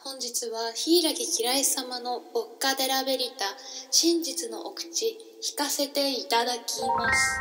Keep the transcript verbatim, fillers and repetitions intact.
本日は柊吉来様のボッカデラベリタ、真実のお口、弾かせていただきます。